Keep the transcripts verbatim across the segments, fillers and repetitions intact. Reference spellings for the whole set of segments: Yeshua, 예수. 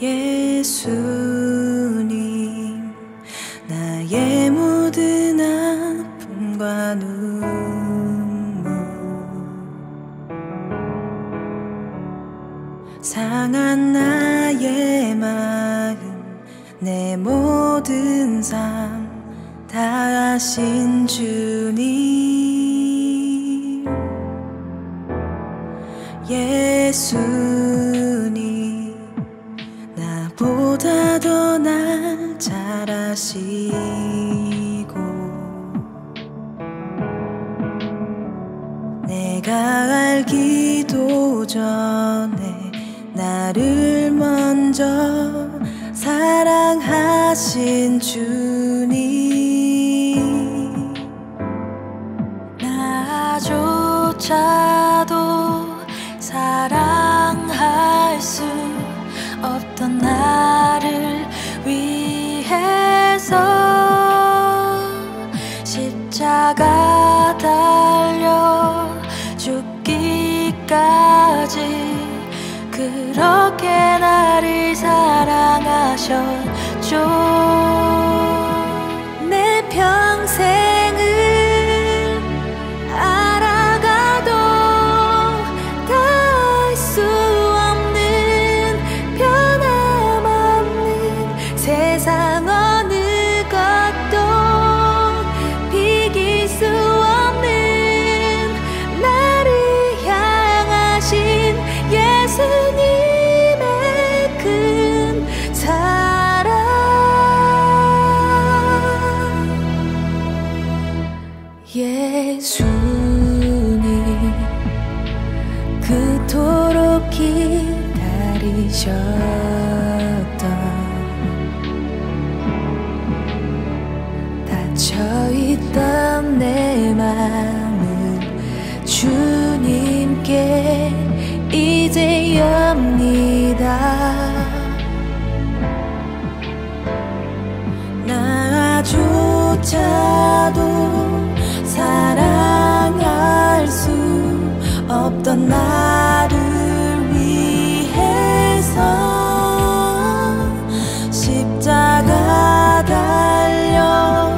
예수님, 나의 모든 아픔과 눈물, 상한 나의 마음, 내 모든 삶 다 아신 주님, 예수님, 나보다 더 날 잘 아시고 내가 알기도 전에 나를 먼저 사랑하신 주님, 나조차도 사랑할 수 없던 나를 위해서 십자가 달려 죽기까지 그렇게 나를 사랑하셨죠. 내 평생을 알아가도 다 알 수 없는 변함없는 세상 어느 것도 비길 수 없는 나를 향하신 예수 예수님, 그토록 기다리셨던 닫혀있던 내 마음을 주님께 이제 엽니다. 나조차도 사랑할 수 없던 나를 위해서 십자가 달려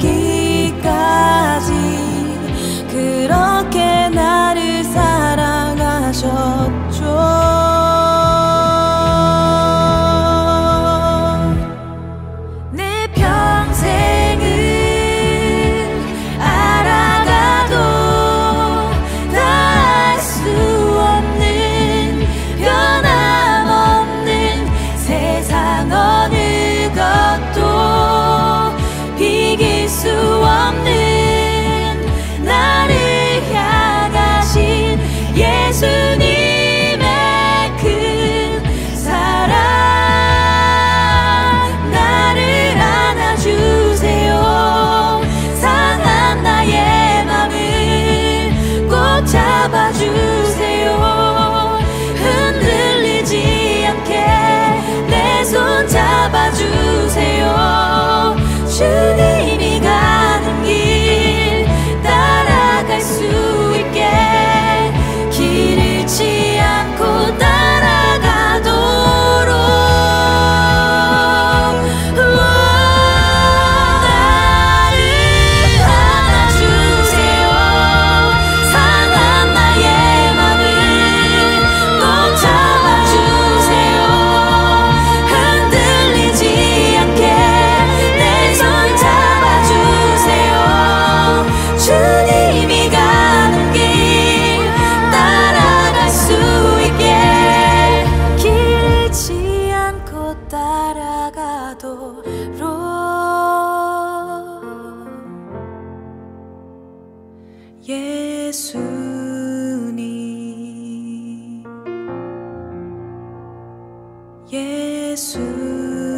죽기까지 그렇게 나를 사랑하셨죠. 내 평생 잡아주세요. 흔들리지 않게 내 손 잡아주세요. 주님이 가는 길 따라갈 수 있게 길 잃지 않고 따라가도록 나를 안아주세요. 예수님, 예수